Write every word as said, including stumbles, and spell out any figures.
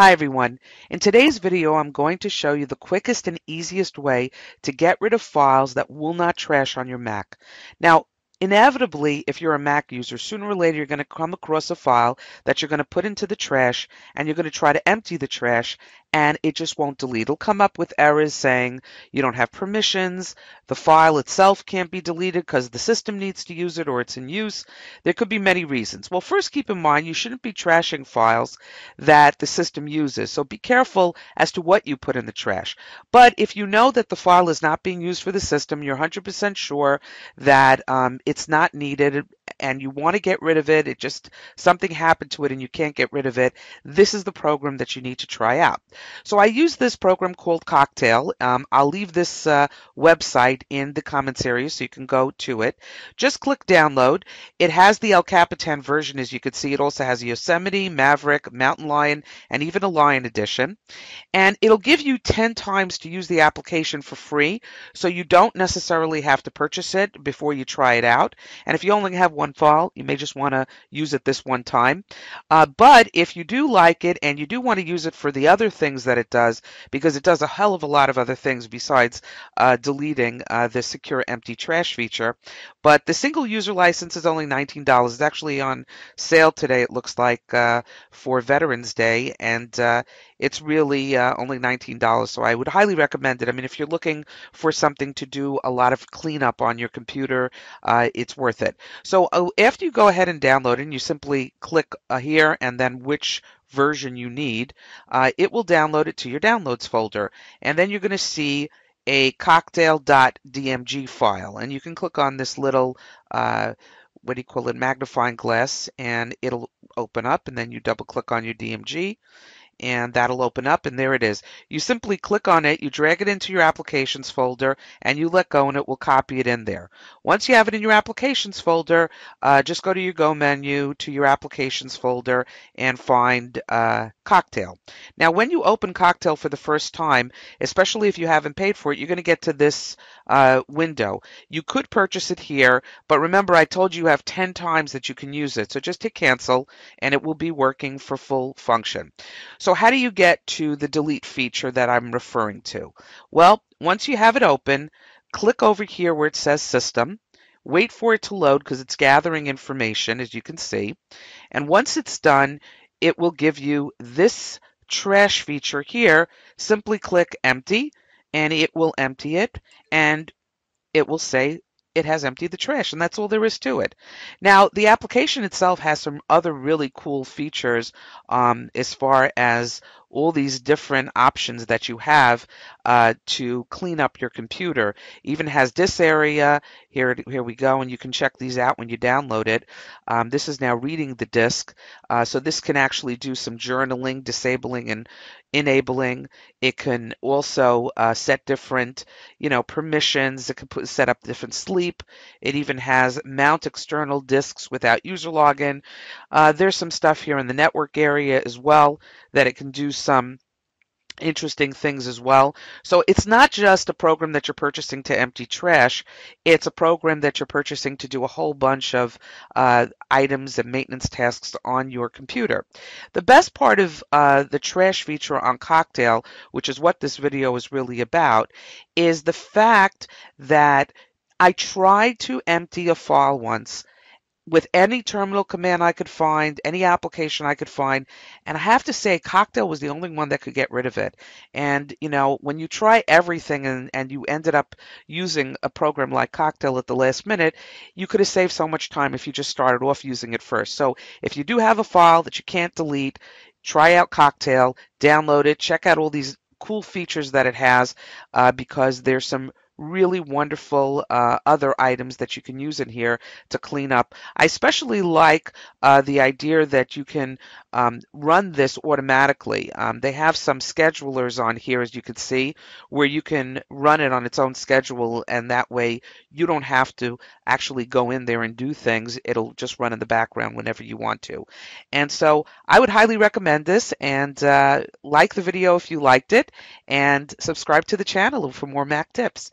Hi everyone, in today's video I'm going to show you the quickest and easiest way to get rid of files that will not trash on your Mac. Now inevitably, if you're a Mac user, sooner or later you're going to come across a file that you're going to put into the trash and you're going to try to empty the trash and it just won't delete. It'll come up with errors saying you don't have permissions, the file itself can't be deleted because the system needs to use it or it's in use. There could be many reasons. Well, first keep in mind you shouldn't be trashing files that the system uses, so be careful as to what you put in the trash. But if you know that the file is not being used for the system, you're one hundred percent sure that um, it's not needed and you want to get rid of it, it just something happened to it and you can't get rid of it, this is the program that you need to try out. So I use this program called Cocktail. Um, I'll leave this uh, website in the comments area so you can go to it. Just click download. It has the El Capitan version, as you can see. It also has Yosemite, Maverick, Mountain Lion, and even a Lion edition. And it'll give you ten times to use the application for free, so you don't necessarily have to purchase it before you try it out. And if you only have one file, you may just want to use it this one time. Uh, but if you do like it and you do want to use it for the other things that it does, because it does a hell of a lot of other things besides uh, deleting uh, the secure empty trash feature. But the single user license is only nineteen dollars. It's actually on sale today, it looks like, uh, for Veterans Day, and uh, it's really uh, only nineteen dollars, so I would highly recommend it. I mean, if you're looking for something to do a lot of cleanup on your computer, uh, it's worth it. So uh, after you go ahead and download it, you simply click uh, here and then which version you need, uh, it will download it to your downloads folder, and then you're going to see a cocktail dot D M G file, and you can click on this little uh, what do you call it, magnifying glass, and it'll open up, and then you double click on your D M G and that'll open up, and there it is. You simply click on it, you drag it into your applications folder, and you let go and it will copy it in there. Once you have it in your applications folder, uh, just go to your Go menu, to your applications folder, and find uh, Cocktail. Now when you open Cocktail for the first time, especially if you haven't paid for it, you're going to get to this uh, window. You could purchase it here, but remember I told you you have ten times that you can use it, so just hit cancel and it will be working for full function. So So how do you get to the delete feature that I'm referring to? Well, once you have it open, click over here where it says System. Wait for it to load because it's gathering information, as you can see. And once it's done, it will give you this trash feature here. Simply click Empty, and it will empty it, and it will say it has emptied the trash, and that's all there is to it. Now, the application itself has some other really cool features um, as far as all these different options that you have uh, to clean up your computer. Even has this area here. Here we go, and you can check these out when you download it. Um, this is now reading the disk, uh, so this can actually do some journaling, disabling and enabling. It can also uh, set different, you know, permissions. It can put, set up different sleep. It even has mount external disks without user login. Uh, there's some stuff here in the network area as well that it can do some interesting things as well. So it's not just a program that you're purchasing to empty trash, it's a program that you're purchasing to do a whole bunch of uh, items and maintenance tasks on your computer. The best part of uh, the trash feature on Cocktail, which is what this video is really about, is the fact that I tried to empty a file once with any terminal command I could find, any application I could find, and I have to say Cocktail was the only one that could get rid of it. And you know, when you try everything and, and you ended up using a program like Cocktail at the last minute, you could have saved so much time if you just started off using it first. So if you do have a file that you can't delete, try out Cocktail, download it, check out all these cool features that it has, uh, because there's some really wonderful uh, other items that you can use in here to clean up. I especially like uh, the idea that you can um, run this automatically. Um, they have some schedulers on here, as you can see, where you can run it on its own schedule, and that way you don't have to actually go in there and do things. It'll just run in the background whenever you want to. And so I would highly recommend this, and uh, like the video if you liked it, and subscribe to the channel for more Mac tips.